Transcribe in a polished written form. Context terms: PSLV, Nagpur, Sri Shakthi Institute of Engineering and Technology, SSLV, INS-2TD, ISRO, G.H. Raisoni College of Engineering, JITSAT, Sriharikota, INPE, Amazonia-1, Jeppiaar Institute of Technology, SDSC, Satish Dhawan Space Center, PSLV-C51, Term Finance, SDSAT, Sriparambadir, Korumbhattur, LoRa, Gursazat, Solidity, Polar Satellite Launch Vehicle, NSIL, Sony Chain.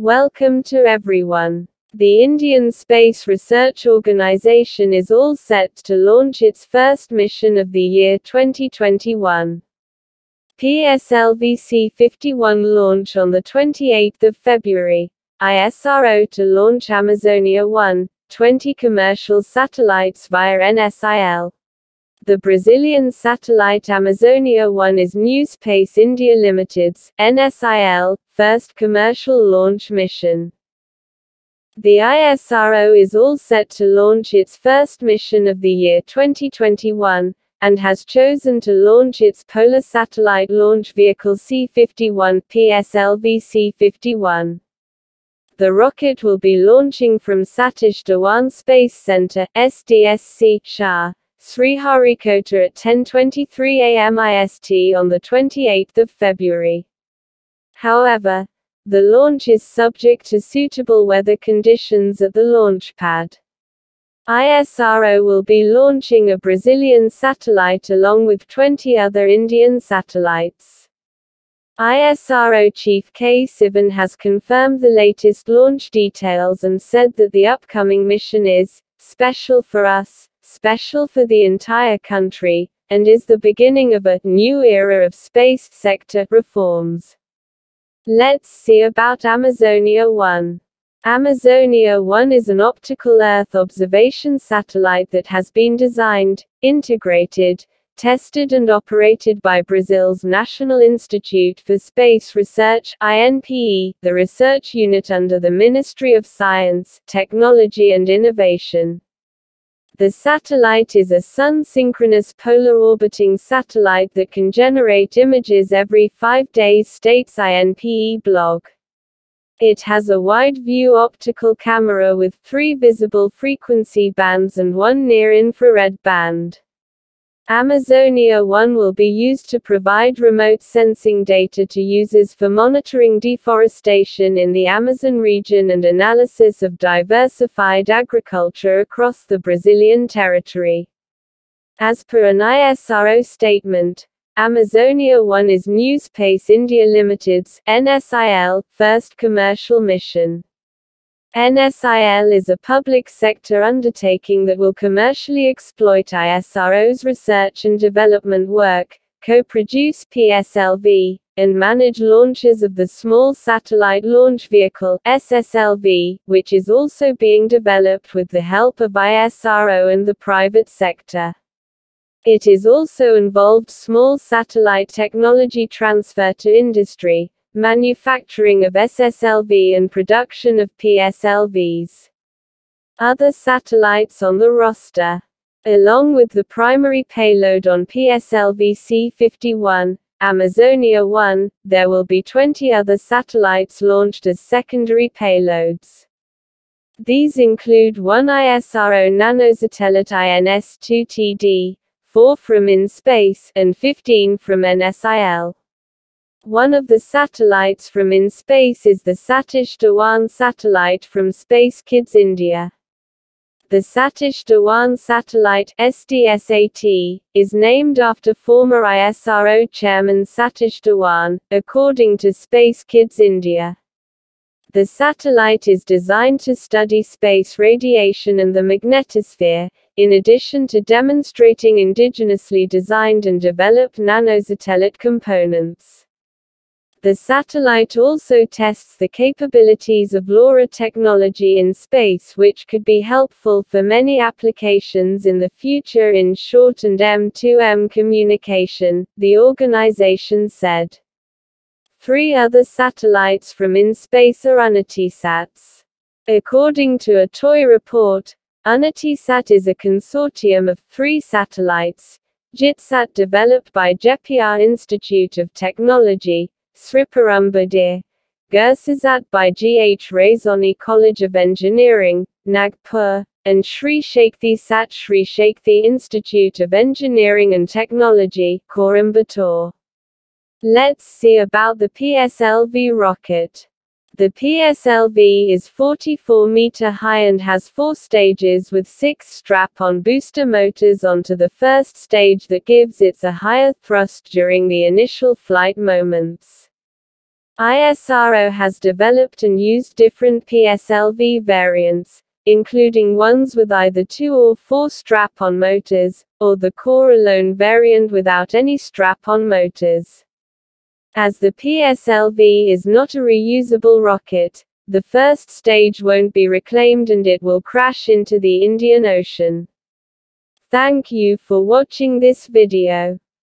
Welcome to everyone. The Indian Space Research Organisation is all set to launch its first mission of the year 2021. PSLV-C51 launch on 28 February. ISRO to launch Amazonia-1, 20 commercial satellites via NSIL. The Brazilian satellite Amazonia-1 is New Space India Limited's (NSIL) first commercial launch mission. The ISRO is all set to launch its first mission of the year 2021, and has chosen to launch its polar satellite launch vehicle C51 (PSLV-C51). The rocket will be launching from Satish Dhawan Space Center (SDSC), Shah, Sriharikota at 10:23 a.m. IST on 28 February. However, the launch is subject to suitable weather conditions at the launch pad. ISRO will be launching a Brazilian satellite along with 20 other Indian satellites. ISRO Chief K Sivan has confirmed the latest launch details and said that the upcoming mission is special for us, special for the entire country, and is the beginning of a new era of space sector reforms. Let's see about Amazonia-1. Amazonia-1 is an optical Earth observation satellite that has been designed, integrated, tested and operated by Brazil's National Institute for Space Research (INPE), the research unit under the Ministry of Science, Technology and Innovation. The satellite is a sun-synchronous polar orbiting satellite that can generate images every 5 days, states INPE blog. It has a wide-view optical camera with 3 visible frequency bands and 1 near-infrared band. Amazonia-1 will be used to provide remote sensing data to users for monitoring deforestation in the Amazon region and analysis of diversified agriculture across the Brazilian territory. As per an ISRO statement, Amazonia-1 is New Space India Limited's (NSIL) first commercial mission. NSIL is a public sector undertaking that will commercially exploit ISRO's research and development work, co-produce PSLV, and manage launches of the Small Satellite Launch Vehicle (SSLV), which is also being developed with the help of ISRO and the private sector. It is also involved small satellite technology transfer to industry, manufacturing of SSLV and production of PSLVs. Other satellites on the roster. Along with the primary payload on PSLV-C51, Amazonia-1, there will be 20 other satellites launched as secondary payloads. These include 1 ISRO nanosatellite INS-2TD, 4 from InSpace, and 15 from NSIL. One of the satellites from InSpace is the Satish Dhawan satellite from Space Kids India. The Satish Dhawan satellite (SDSAT) is named after former ISRO chairman Satish Dhawan, according to Space Kids India. The satellite is designed to study space radiation and the magnetosphere, in addition to demonstrating indigenously designed and developed nanosatellite components. The satellite also tests the capabilities of LoRa technology in space, which could be helpful for many applications in the future in short and M2M communication, the organization said. 3 other satellites from InSpace are UNITISATs. According to a TOI report, UNITISAT is a consortium of 3 satellites: JITSAT developed by Jeppiaar Institute of Technology, Sriparambadir; Gursazat by G.H. Raisoni College of Engineering, Nagpur; and Sri Shakthi Sat Sri Shakthi Institute of Engineering and Technology, Korumbhattur. Let's see about the PSLV rocket. The PSLV is 44-meter high and has 4 stages with 6 strap-on booster motors onto the first stage that gives it a higher thrust during the initial flight moments. ISRO has developed and used different PSLV variants, including ones with either 2 or 4 strap-on motors, or the core-alone variant without any strap-on motors. As the PSLV is not a reusable rocket, the first stage won't be reclaimed and it will crash into the Indian Ocean. Thank you for watching this video.